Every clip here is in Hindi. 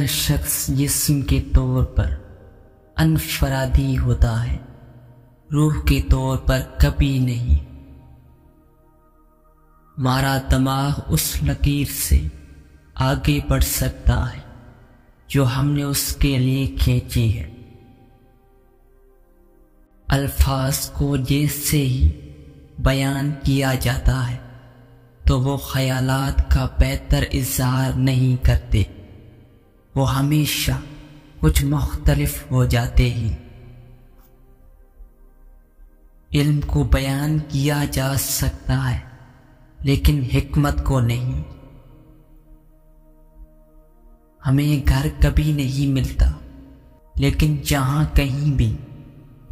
हर शख्स जिस्म के तौर पर अनफरादी होता है, रूह के तौर पर कभी नहीं। हमारा दिमाग उस लकीर से आगे बढ़ सकता है जो हमने उसके लिए खींची है। अल्फाज को जैसे ही बयान किया जाता है तो वो ख्यालात का बेहतर इजहार नहीं करते, वो हमेशा कुछ मुख्तलिफ हो जाते हैं। इल्म को बयान किया जा सकता है लेकिन हिकमत को नहीं। हमें घर कभी नहीं मिलता लेकिन जहाँ कहीं भी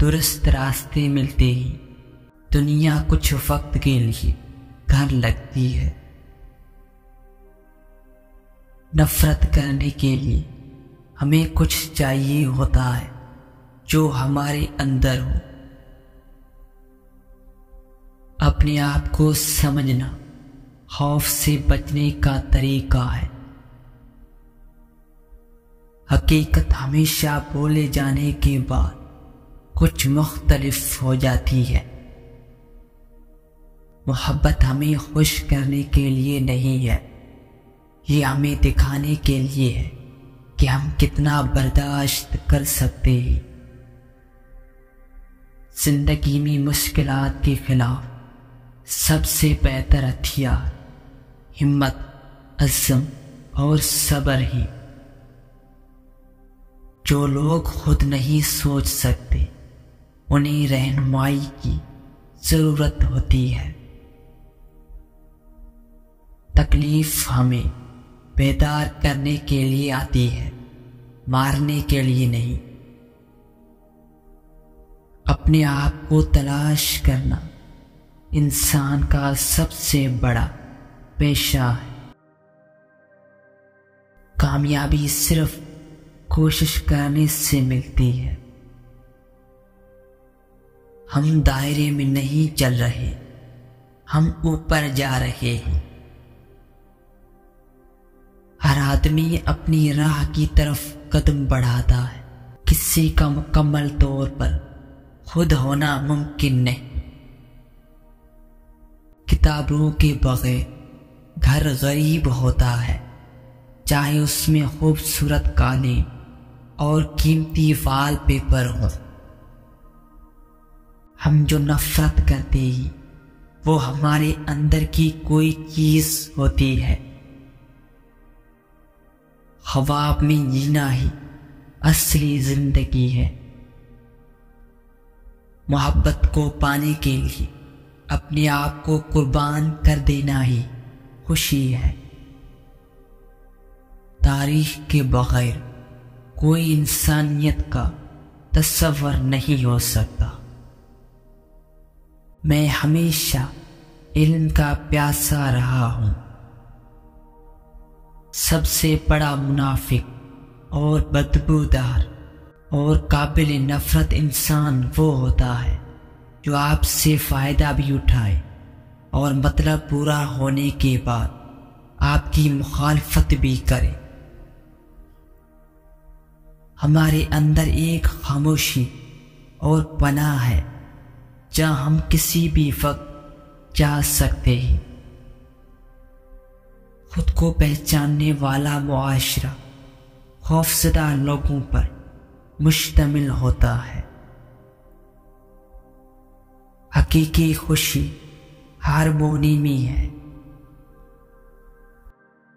दुरुस्त रास्ते मिलते ही दुनिया कुछ वक्त के लिए घर लगती है। नफरत करने के लिए हमें कुछ चाहिए होता है जो हमारे अंदर हो। अपने आप को समझना खौफ से बचने का तरीका है। हकीकत हमेशा बोले जाने के बाद कुछ मुख्तलिफ हो जाती है। मोहब्बत हमें खुश करने के लिए नहीं है, ये हमें दिखाने के लिए है कि हम कितना बर्दाश्त कर सकते हैं। जिंदगी में मुश्किलात के खिलाफ सबसे बेहतर हथियार हिम्मत, अज़म और सब्र है। जो लोग खुद नहीं सोच सकते उन्हें रहनुमाई की ज़रूरत होती है। तकलीफ हमें बेदार करने के लिए आती है, मारने के लिए नहीं। अपने आप को तलाश करना इंसान का सबसे बड़ा पेशा है। कामयाबी सिर्फ कोशिश करने से मिलती है। हम दायरे में नहीं चल रहे, हम ऊपर जा रहे हैं। हर आदमी अपनी राह की तरफ कदम बढ़ाता है। किसी का मुकम्मल तौर पर खुद होना मुमकिन नहीं। किताबों के बगैर घर गरीब होता है, चाहे उसमें खूबसूरत कालीन और कीमती वाल पेपर हो। हम जो नफरत करते हैं वो हमारे अंदर की कोई चीज होती है। ख्वाब में जीना ही असली जिंदगी है। मोहब्बत को पाने के लिए अपने आप को कुर्बान कर देना ही खुशी है। तारीख के बगैर कोई इंसानियत का तस्वर नहीं हो सकता। मैं हमेशा इल्म का प्यासा रहा हूँ। सबसे बड़ा मुनाफिक और बदबूदार और काबिल नफरत इंसान वो होता है जो आपसे फ़ायदा भी उठाए और मतलब पूरा होने के बाद आपकी मुखालफत भी करे। हमारे अंदर एक खामोशी और पनाह है जहाँ हम किसी भी वक्त जा सकते हैं। खुद को पहचानने वाला मुआशरा खौफजदा लोगों पर मुश्तमिल होता है। हकीकी खुशी हारमोनी में है।